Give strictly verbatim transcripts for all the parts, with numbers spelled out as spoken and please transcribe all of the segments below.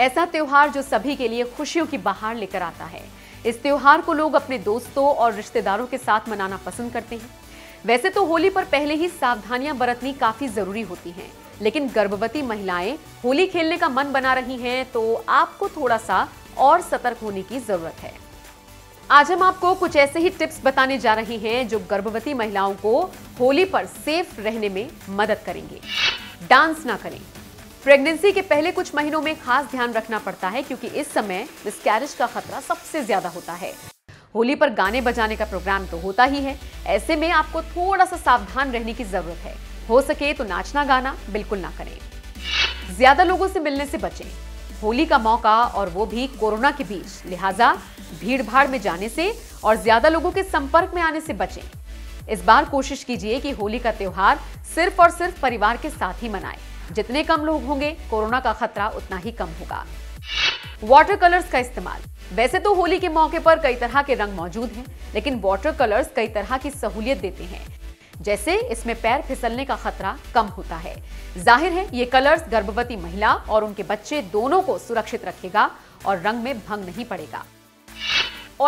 ऐसा त्योहार जो सभी के लिए खुशियों की बहार लेकर आता है। इस त्योहार को लोग अपने दोस्तों और रिश्तेदारों के साथ मनाना पसंद करते हैं। वैसे तो होली पर पहले ही सावधानियां बरतनी काफी जरूरी होती हैं, लेकिन गर्भवती महिलाएं होली खेलने का मन बना रही हैं तो आपको थोड़ा सा और सतर्क होने की जरूरत है। आज हम आपको कुछ ऐसे ही टिप्स बताने जा रहे हैं जो गर्भवती महिलाओं को होली पर सेफ रहने में मदद करेंगे। डांस ना करें। प्रेगनेंसी के पहले कुछ महीनों में खास ध्यान रखना पड़ता है क्योंकि इस समय मिसकैरेज का खतरा सबसे ज्यादा होता है। होली पर गाने बजाने का प्रोग्राम तो होता ही है, ऐसे में आपको थोड़ा सा सावधान रहने की जरूरत है। हो सके तो नाचना गाना बिल्कुल ना करें। ज्यादा लोगों से मिलने से बचें। होली का मौका और वो भी कोरोना के बीच, लिहाजा भीड़ भाड़ में जाने से और ज्यादा लोगों के संपर्क में आने से बचें। इस बार कोशिश कीजिए कि होली का त्योहार सिर्फ और सिर्फ परिवार के साथ ही मनाएं। जितने कम लोग होंगे कोरोना का खतरा उतना ही कम होगा। वाटर कलर्स का इस्तेमाल। वैसे तो होली के मौके पर कई तरह के रंग मौजूद हैं, लेकिन वाटर कलर्स कई तरह की सहूलियत देते हैं, जैसे इसमें पैर फिसलने का खतरा कम होता है। जाहिर है ये कलर्स गर्भवती महिला और उनके बच्चे दोनों को सुरक्षित रखेगा और रंग में भंग नहीं पड़ेगा।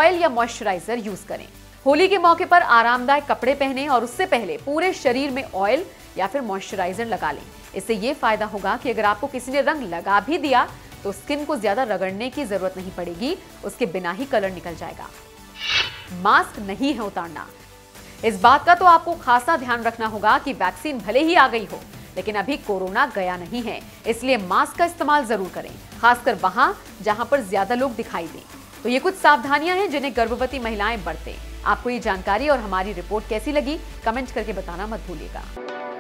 ऑयल या मॉइस्चराइजर यूज करें। होली के मौके पर आरामदायक कपड़े पहने और उससे पहले पूरे शरीर में ऑयल या फिर मॉइस्चराइजर लगा लें। इससे ये फायदा होगा कि अगर आपको किसी ने रंग लगा भी दिया तो स्किन को ज्यादा रगड़ने की जरूरत नहीं पड़ेगी, उसके बिना ही कलर निकल जाएगा। मास्क नहीं है उतारना। इस बात का तो आपको खासा ध्यान रखना होगा कि वैक्सीन भले ही आ गई हो लेकिन अभी कोरोना गया नहीं है, इसलिए मास्क का इस्तेमाल जरूर करें, खासकर वहां जहां पर ज्यादा लोग दिखाई दें। तो ये कुछ सावधानियां हैं जिन्हें गर्भवती महिलाएं बरतें। आपको ये जानकारी और हमारी रिपोर्ट कैसी लगी कमेंट करके बताना मत भूलिएगा।